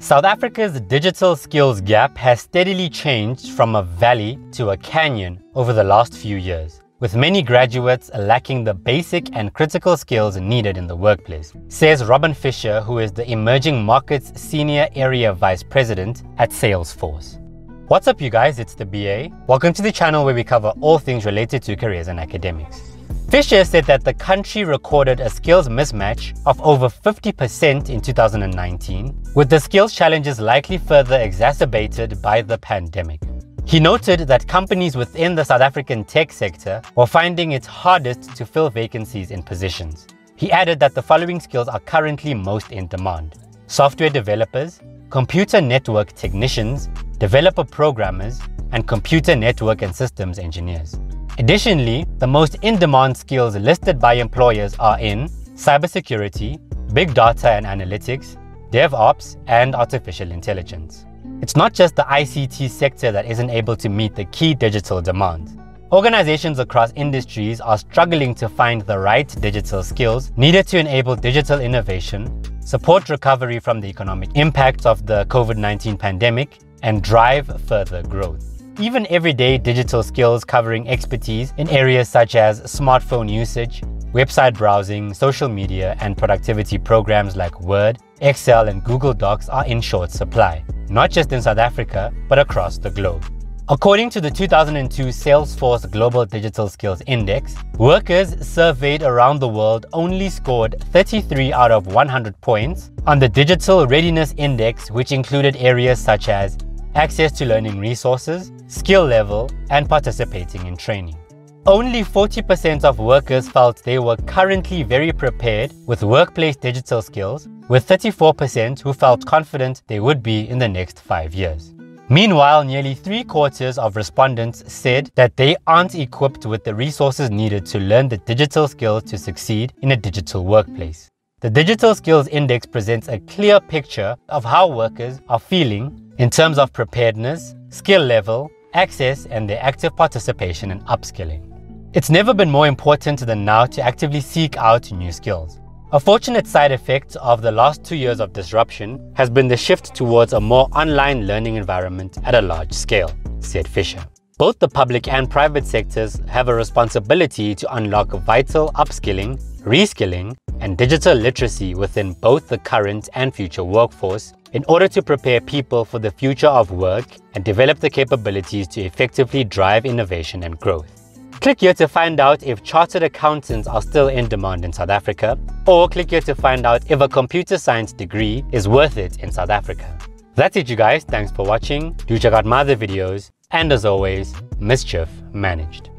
South Africa's digital skills gap has steadily changed from a valley to a canyon over the last few years, with many graduates lacking the basic and critical skills needed in the workplace, says Robin Fisher, who is the Emerging Markets Senior Area Vice President at Salesforce. What's up, you guys? It's the BA. Welcome to the channel where we cover all things related to careers and academics. Fisher said that the country recorded a skills mismatch of over 50% in 2019, with the skills challenges likely further exacerbated by the pandemic. He noted that companies within the South African tech sector were finding it hardest to fill vacancies in positions. He added that the following skills are currently most in demand: software developers, computer network technicians, developer programmers, and computer network and systems engineers. Additionally, the most in-demand skills listed by employers are in cybersecurity, big data and analytics, DevOps, and artificial intelligence. It's not just the ICT sector that isn't able to meet the key digital demand. Organizations across industries are struggling to find the right digital skills needed to enable digital innovation, support recovery from the economic impacts of the COVID-19 pandemic, and drive further growth. Even everyday digital skills covering expertise in areas such as smartphone usage, website browsing, social media, and productivity programs like Word, Excel, and Google Docs are in short supply, not just in South Africa, but across the globe. According to the 2002 Salesforce Global Digital Skills Index, workers surveyed around the world only scored 33 out of 100 points on the Digital Readiness Index, which included areas such as access to learning resources, skill level, and participating in training. Only 40% of workers felt they were currently very prepared with workplace digital skills, with 34% who felt confident they would be in the next 5 years. Meanwhile, nearly three-quarters of respondents said that they aren't equipped with the resources needed to learn the digital skills to succeed in a digital workplace. The Digital Skills Index presents a clear picture of how workers are feeling in terms of preparedness, skill level, access, and their active participation in upskilling. It's never been more important than now to actively seek out new skills. A fortunate side effect of the last 2 years of disruption has been the shift towards a more online learning environment at a large scale, said Fisher. Both the public and private sectors have a responsibility to unlock vital upskilling, reskilling, and digital literacy within both the current and future workforce in order to prepare people for the future of work and develop the capabilities to effectively drive innovation and growth. Click here to find out if chartered accountants are still in demand in South Africa, or click here to find out if a computer science degree is worth it in South Africa. That's it, you guys. Thanks for watching. Do check out my other videos. And as always, mischief managed.